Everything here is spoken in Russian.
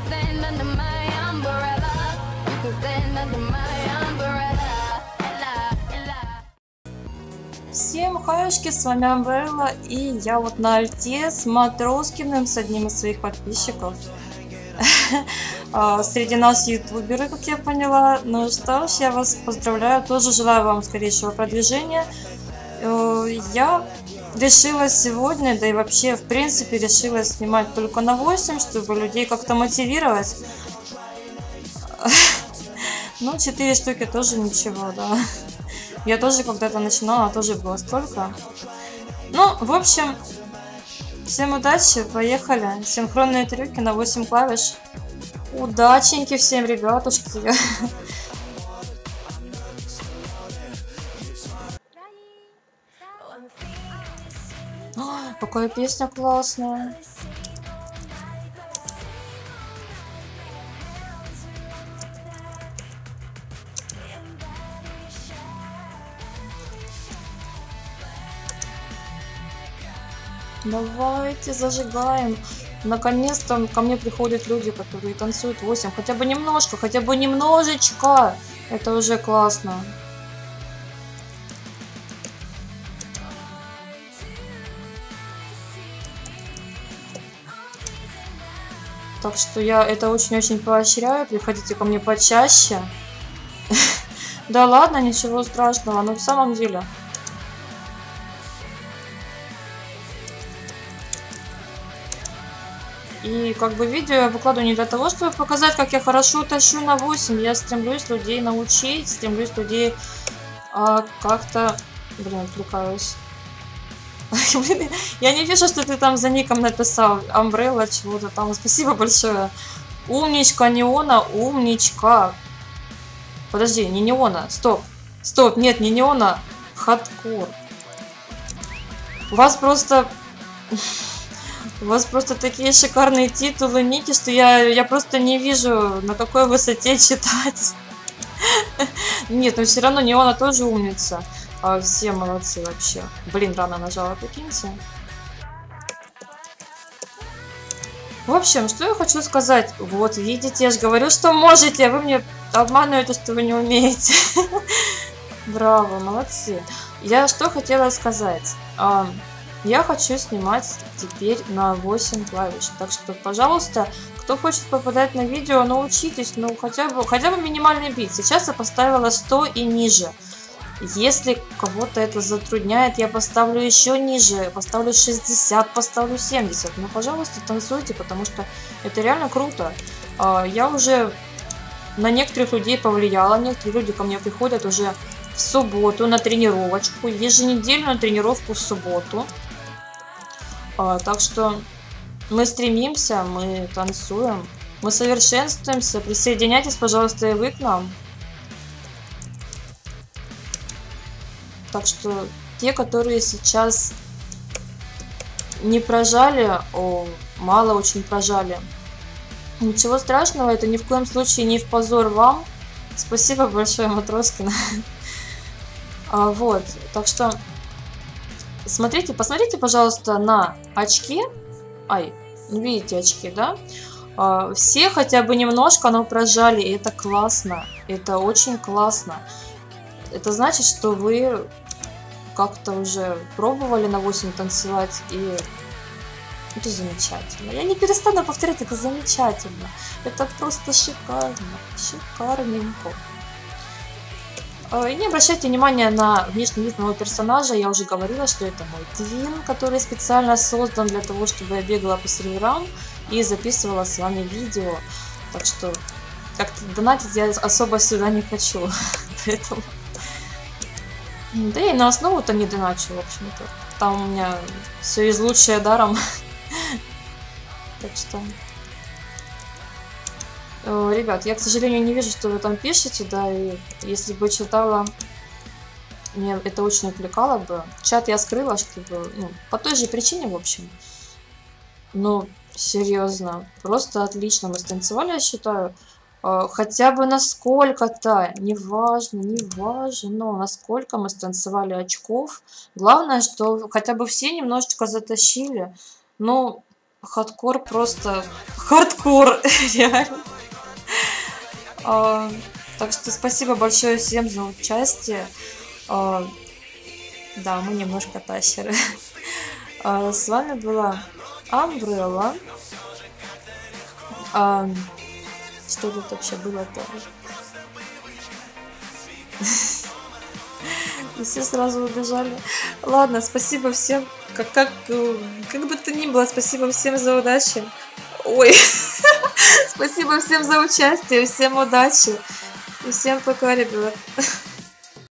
can stand under my umbrella. You can stand under my umbrella. Всем хаюшки, с вами Амбрелла, и я вот на альте с Матроскиным, с одним из своих подписчиков. Среди нас ютуберы, как я поняла. Ну что ж, я вас поздравляю, тоже желаю вам скорейшего продвижения. Я решила сегодня, да и вообще в принципе решила снимать только на 8, чтобы людей как-то мотивировать. Ну 4 штуки тоже ничего, да. Я тоже когда-то начинала, тоже было столько. Ну, в общем, всем удачи, поехали. Синхронные трюки на 8 клавиш. Удаченьки всем, ребятушки. Ой, какая песня классная. Давайте зажигаем. Наконец-то ко мне приходят люди, которые танцуют 8. Хотя бы немножко, хотя бы немножечко. Это уже классно. Так что я это очень-очень поощряю. Приходите ко мне почаще. Да ладно, ничего страшного. Но в самом деле... И как бы видео я выкладываю не для того, чтобы показать, как я хорошо тащу на 8. Я стремлюсь людей научить, стремлюсь людей как-то... Блин, отвлекаюсь. Я не вижу, что ты там за ником написал. Амбрелла чего-то там. Спасибо большое. Умничка, Неона, умничка. Подожди, не Неона. Стоп. Стоп, нет, не Неона. Хаткор. У вас просто такие шикарные титулы, ники, что я просто не вижу, на какой высоте читать. Нет, но все равно Неона тоже умница. Все молодцы вообще. Блин, рано нажала, прикиньте. В общем, что я хочу сказать. Вот, видите, я же говорю, что можете, а вы мне обманываете, что вы не умеете. Браво, молодцы. Я что хотела сказать. Я хочу снимать теперь на 8 клавиш. Так что, пожалуйста, кто хочет попадать на видео, научитесь, ну, хотя бы минимальный бит. Сейчас я поставила 100 и ниже. Если кого-то это затрудняет, я поставлю еще ниже. Поставлю 60, поставлю 70. Ну, пожалуйста, танцуйте, потому что это реально круто. Я уже на некоторых людей повлияла. Некоторые люди ко мне приходят уже в субботу на тренировочку. Еженедельную тренировку в субботу. Так что мы стремимся, мы танцуем, мы совершенствуемся. Присоединяйтесь, пожалуйста, и вы к нам. Так что те, которые сейчас не прожали, мало очень прожали, ничего страшного, это ни в коем случае не в позор вам. Спасибо большое, Матроскин. Вот, так что... Смотрите, посмотрите, пожалуйста, на очки. Ай, видите очки, да? Все хотя бы немножко, но прожали, и это классно. Это очень классно. Это значит, что вы как-то уже пробовали на 8 танцевать, и это замечательно. Я не перестану повторять, это замечательно. Это просто шикарно, шикарненько. И не обращайте внимания на внешний вид моего персонажа. Я уже говорила, что это мой твин, который специально создан для того, чтобы я бегала по серверам и записывала с вами видео. Так что как-то донатить я особо сюда не хочу. Поэтому... Да и на основу-то не доначу, в общем-то. Там у меня все из лучшее даром. Так что... Ребят, я, к сожалению, не вижу, что вы там пишете, да, и если бы читала, мне это очень отвлекало бы. Чат я скрыла, чтобы, ну, по той же причине, в общем. Ну, серьезно, просто отлично мы станцевали, я считаю. Хотя бы насколько-то, неважно, насколько мы станцевали очков. Главное, что хотя бы все немножечко затащили, но... Хардкор просто... Хардкор! Реально. Так что спасибо большое всем за участие. Да, мы немножко тащеры. С вами была Амбрелла. Что тут вообще было-то? И все сразу убежали. Ладно, спасибо всем. Как бы то ни было, спасибо всем за удачи. Ой. Спасибо всем за участие. Всем удачи. И всем пока, ребят.